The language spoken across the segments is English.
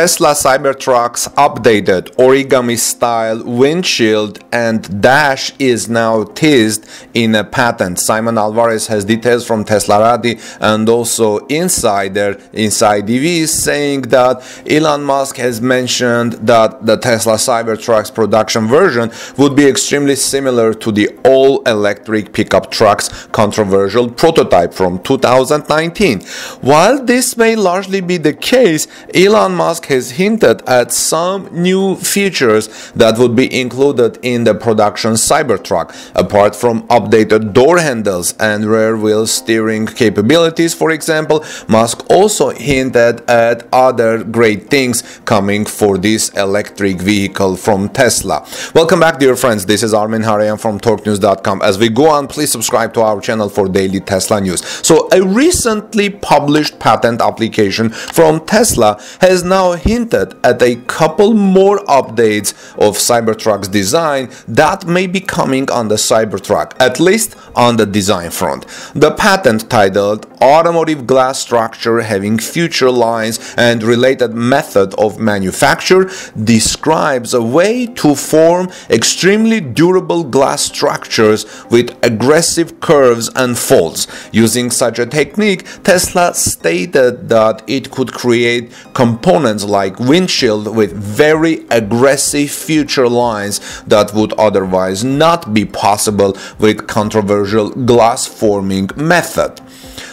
Tesla Cybertruck's updated origami-style windshield and dash is now teased in a patent. Simon Alvarez has details from Teslarati and also Insider inside EVs, saying that Elon Musk has mentioned that the Tesla Cybertruck's production version would be extremely similar to the all-electric pickup truck's controversial prototype from 2019. While this may largely be the case, Elon Musk has hinted at some new features that would be included in the production Cybertruck. Apart from updated door handles and rear wheel steering capabilities, for example, Musk also hinted at other great things coming for this electric vehicle from Tesla. Welcome back, dear friends. This is Armen Hareyan from TorqueNews.com. As we go on, please subscribe to our channel for daily Tesla news. So, a recently published patent application from Tesla has now hinted at a couple more updates of Cybertruck's design that may be coming on the Cybertruck, at least on the design front. The patent, titled Automotive Glass Structure Having Future Lines and Related Method of Manufacture, describes a way to form extremely durable glass structures with aggressive curves and folds. Using such a technique, Tesla stated that it could create components like windshield with very aggressive future lines that would otherwise not be possible with controversial glass forming method.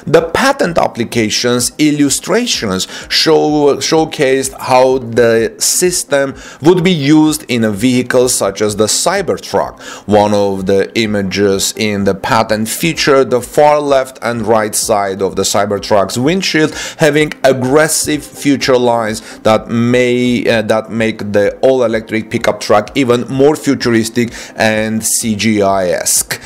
The patent application's illustrations showcased how the system would be used in a vehicle such as the Cybertruck. One of the images in the patent featured the far left and right side of the Cybertruck's windshield having aggressive feature lines that make the all-electric pickup truck even more futuristic and CGI-esque.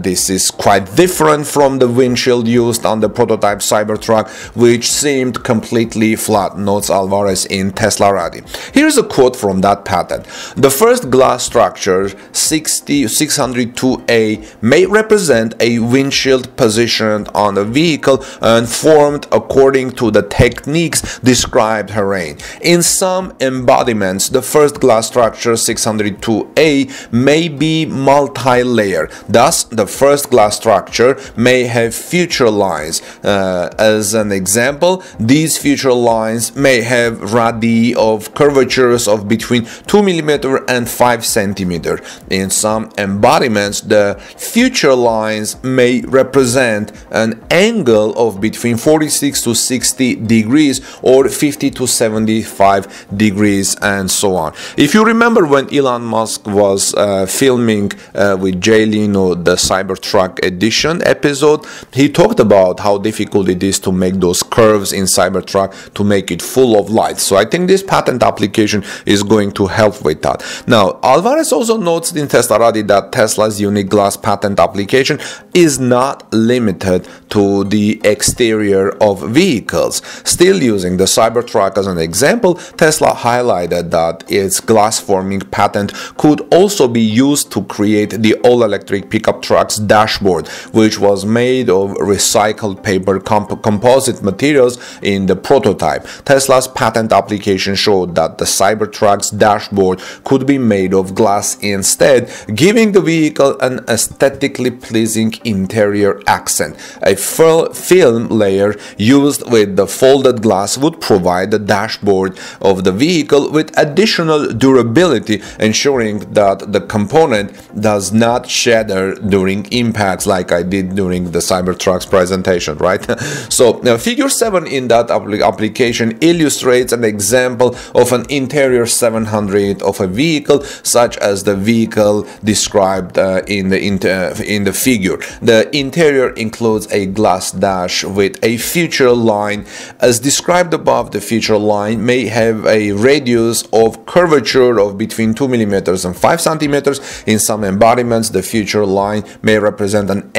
This is quite different from the windshield used on the prototype Cybertruck, which seemed completely flat, notes Alvarez in Teslarati. Here's a quote from that patent. The first glass structure, 602A, may represent a windshield positioned on a vehicle and formed according to the techniques described herein. In some embodiments, the first glass structure, 602A, may be multi-layer. Thus, the first glass structure may have future lines. As an example, these future lines may have radii of curvatures of between 2 mm and 5 cm. In some embodiments, the future lines may represent an angle of between 46 to 60 degrees or 50 to 75 degrees and so on. If you remember when Elon Musk was filming with Jay Leno the Cybertruck Edition episode, he talked about how difficult it is to make those curves in Cybertruck to make it full of light. So I think this patent application is going to help with that. Now, Alvarez also notes in Teslarati that Tesla's unique glass patent application is not limited to the exterior of vehicles. Still using the Cybertruck as an example, Tesla highlighted that its glass forming patent could also be used to create the all-electric pickup truck's dashboard, which was made of recycled paper composite materials in the prototype. Tesla's patent application showed that the Cybertruck's dashboard could be made of glass instead, giving the vehicle an aesthetically pleasing interior accent. A film layer used with the folded glass would provide the dashboard of the vehicle with additional durability, ensuring that the component does not shatter during impacts, like I did during the Cybertruck's presentation, right? So now, figure 7 in that application illustrates an example of an interior 700 of a vehicle, such as the vehicle described in the figure. The interior includes a glass dash with a feature line. As described above, the feature line may have a radius of curvature of between 2 mm and 5 cm. In some embodiments, the feature line may represent an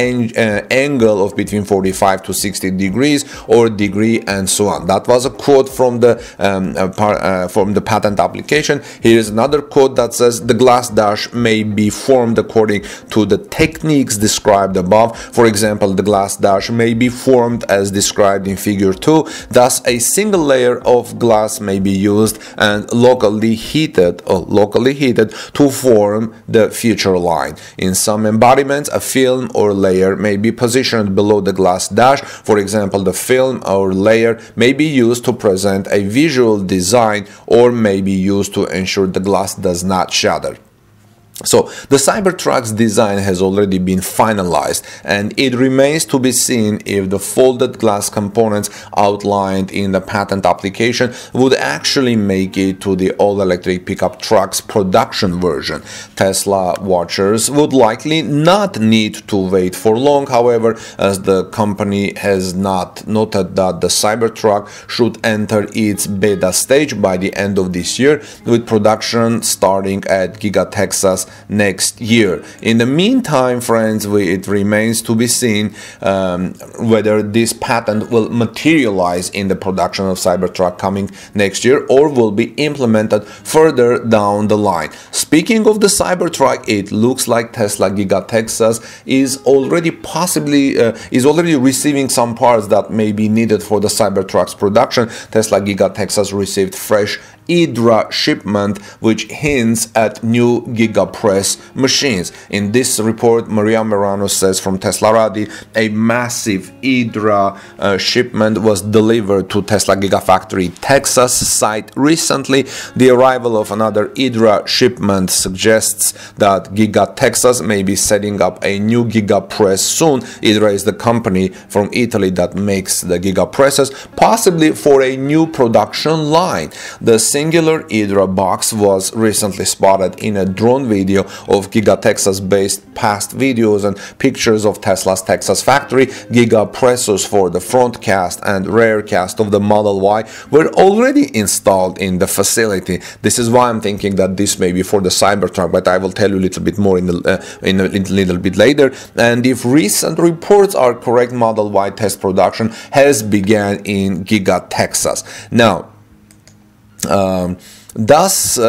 angle of between 45 45 to 60 degrees or degree and so on. That was a quote from the patent application. Here is another quote that says the glass dash may be formed according to the techniques described above. For example, the glass dash may be formed as described in figure 2. Thus, a single layer of glass may be used and locally heated to form the feature line. In some embodiments, a film or layer may be positioned below the glass dash. For example, the film or layer may be used to present a visual design or may be used to ensure the glass does not shatter. So, the Cybertruck's design has already been finalized, and it remains to be seen if the folded glass components outlined in the patent application would actually make it to the all-electric pickup truck's production version. Tesla watchers would likely not need to wait for long, however, as the company has not noted that the Cybertruck should enter its beta stage by the end of this year, with production starting at Giga Texas next year. In the meantime, friends, it remains to be seen whether this patent will materialize in the production of Cybertruck coming next year or will be implemented further down the line. Speaking of the Cybertruck, it looks like Tesla Giga Texas is already receiving some parts that may be needed for the Cybertruck's production. Tesla Giga Texas received fresh Idra shipment, which hints at new Gigapress machines. In this report, Maria Merano says from Teslarati, a massive Idra shipment was delivered to Tesla Gigafactory Texas site recently. The arrival of another Idra shipment suggests that Giga Texas may be setting up a new Gigapress soon. Idra is the company from Italy that makes the Gigapresses, possibly for a new production line. The singular Idra box was recently spotted in a drone video of Giga Texas-based past videos and pictures of Tesla's Texas factory. Giga Presses for the front cast and rear cast of the Model Y were already installed in the facility. This is why I'm thinking that this may be for the Cybertruck, but I will tell you a little bit more in a little bit later. And if recent reports are correct, Model Y test production has begun in Giga Texas. Now, thus,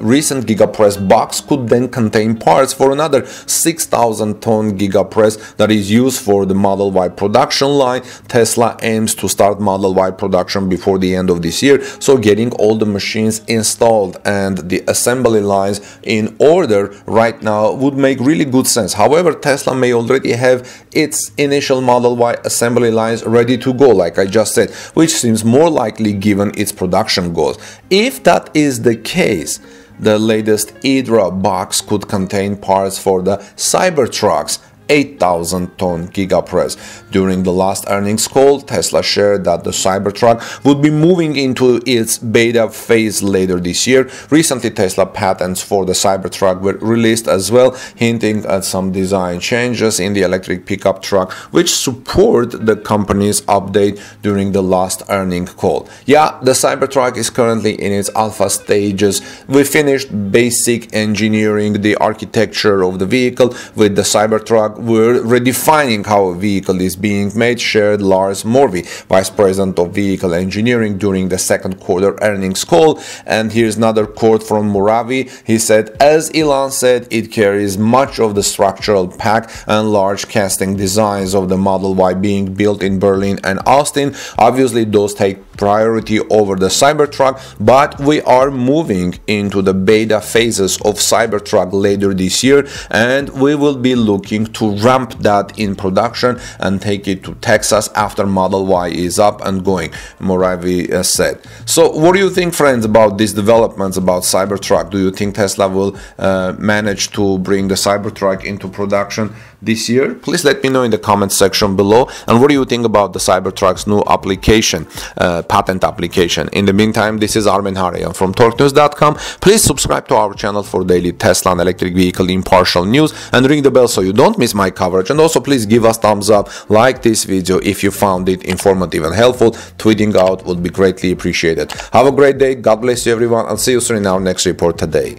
recent Gigapress box could then contain parts for another 6,000-ton Gigapress that is used for the Model Y production line. Tesla aims to start Model Y production before the end of this year, so getting all the machines installed and the assembly lines in order right now would make really good sense. However, Tesla may already have its initial Model Y assembly lines ready to go, like I just said, which seems more likely given its production goals. If that is the case, the latest Idra box could contain parts for the Cybertruck's 8,000-ton Gigapress. During the last earnings call, Tesla shared that the Cybertruck would be moving into its beta phase later this year. Recently, Tesla patents for the Cybertruck were released as well, hinting at some design changes in the electric pickup truck, which support the company's update during the last earnings call. Yeah, the Cybertruck is currently in its alpha stages. We finished basic engineering, the architecture of the vehicle with the Cybertruck. We're redefining how a vehicle is being made, shared Lars Moravi, Vice President of Vehicle Engineering, during the second quarter earnings call. And here's another quote from Moravi. He said, as Elon said, it carries much of the structural pack and large casting designs of the Model Y being built in Berlin and Austin. Obviously, those take priority over the Cybertruck, but we are moving into the beta phases of Cybertruck later this year, and we will be looking to ramp that in production and take it to Texas after Model Y is up and going, Moravi said. So what do you think, friends, about these developments about Cybertruck? Do you think Tesla will manage to bring the Cybertruck into production this year? Please let me know in the comment section below. And what do you think about the Cybertruck's new application, patent application? In the meantime, this is Armen Hareyan from TorqueNews.com. Please subscribe to our channel for daily Tesla and electric vehicle impartial news and ring the bell so you don't miss my coverage. And also, please give us thumbs up, like this video if you found it informative and helpful. Tweeting out would be greatly appreciated. Have a great day. God bless you, everyone, and see you soon in our next report today.